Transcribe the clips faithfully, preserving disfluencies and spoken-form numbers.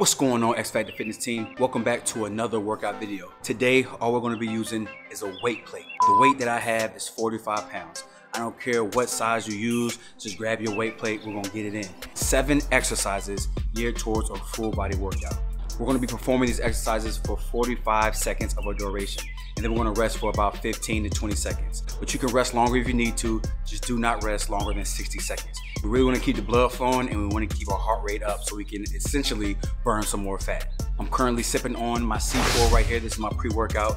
What's going on, X Factor Fitness team? Welcome back to another workout video. Today, all we're gonna be using is a weight plate. The weight that I have is forty-five pounds. I don't care what size you use, just grab your weight plate, we're gonna get it in. Seven exercises geared towards a full body workout. We're gonna be performing these exercises for forty-five seconds of a duration, and then we're gonna rest for about fifteen to twenty seconds. But you can rest longer if you need to, just do not rest longer than sixty seconds. We really wanna keep the blood flowing and we wanna keep our heart rate up so we can essentially burn some more fat. I'm currently sipping on my C four right here. This is my pre-workout.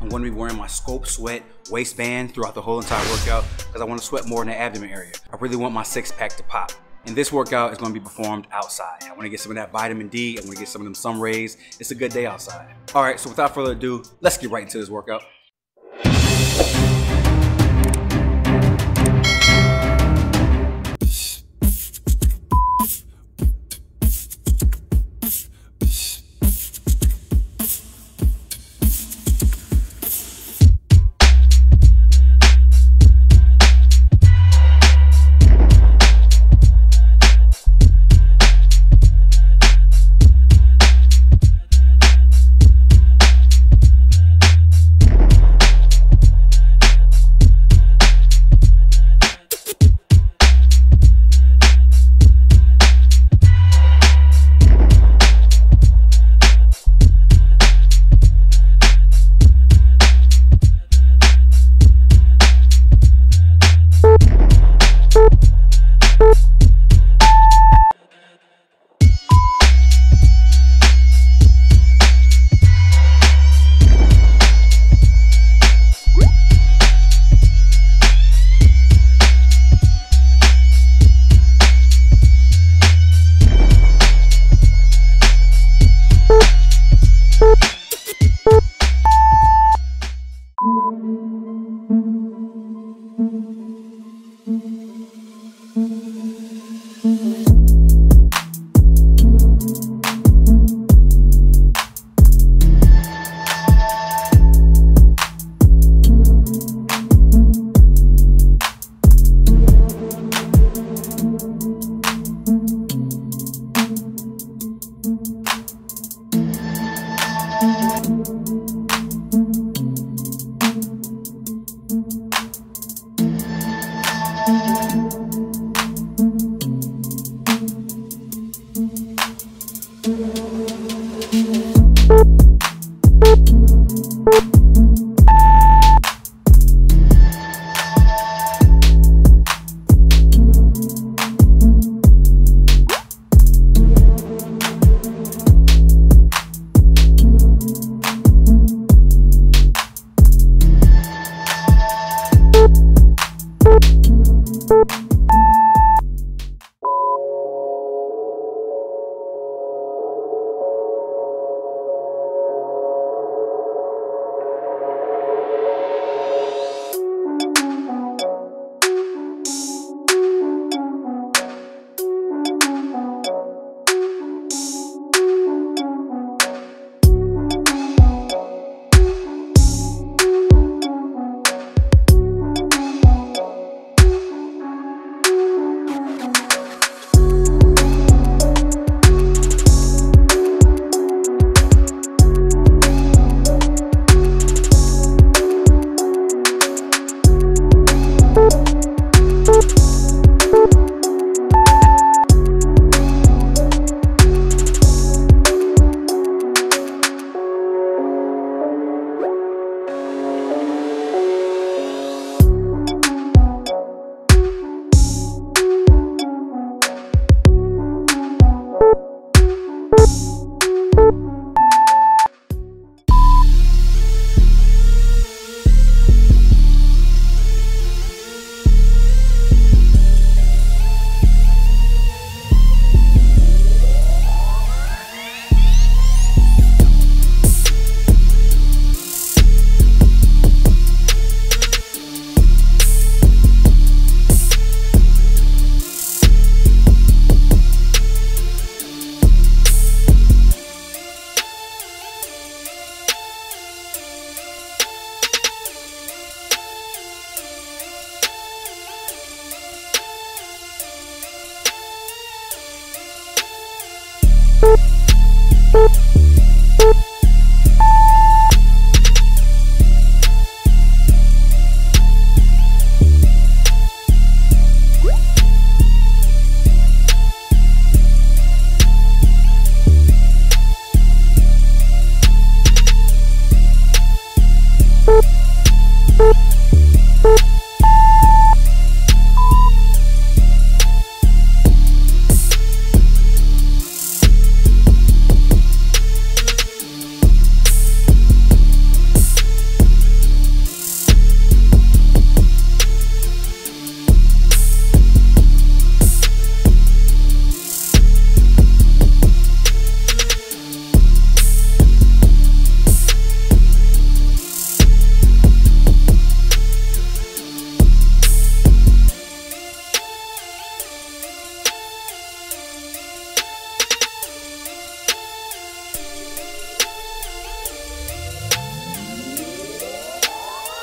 I'm gonna be wearing my Scope Sweat waistband throughout the whole entire workout because I wanna sweat more in the abdomen area. I really want my six pack to pop. And this workout is gonna be performed outside. I wanna get some of that vitamin D, I wanna get some of them sun rays. It's a good day outside. All right, so without further ado, let's get right into this workout.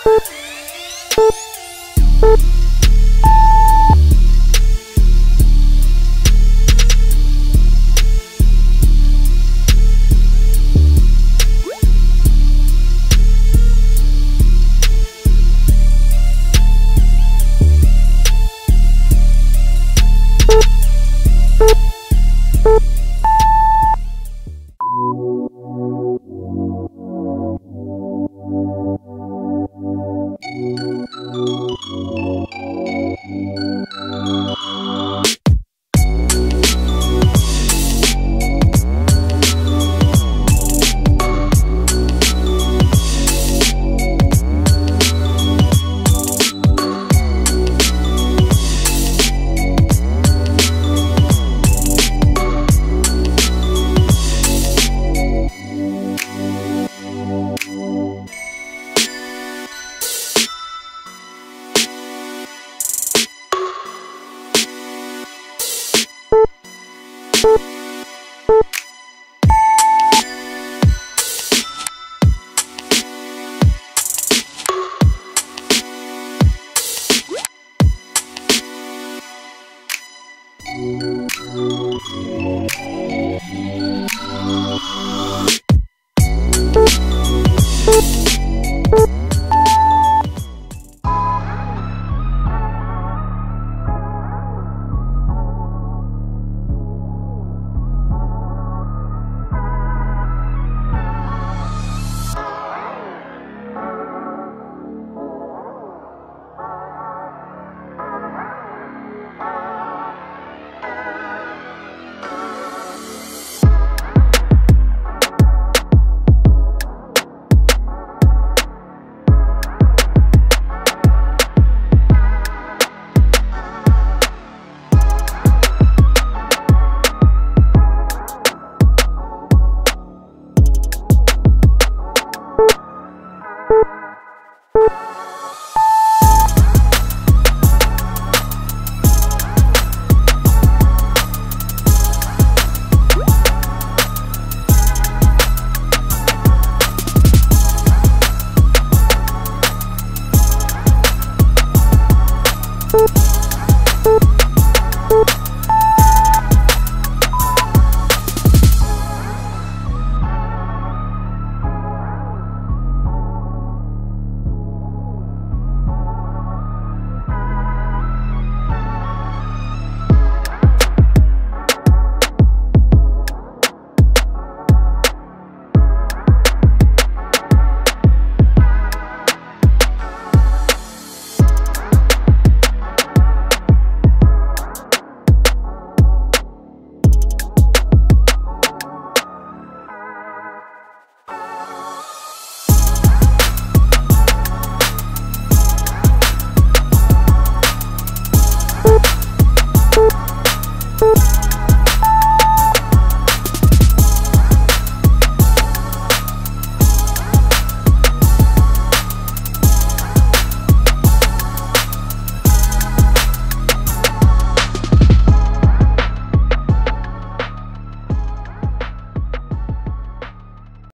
Boop.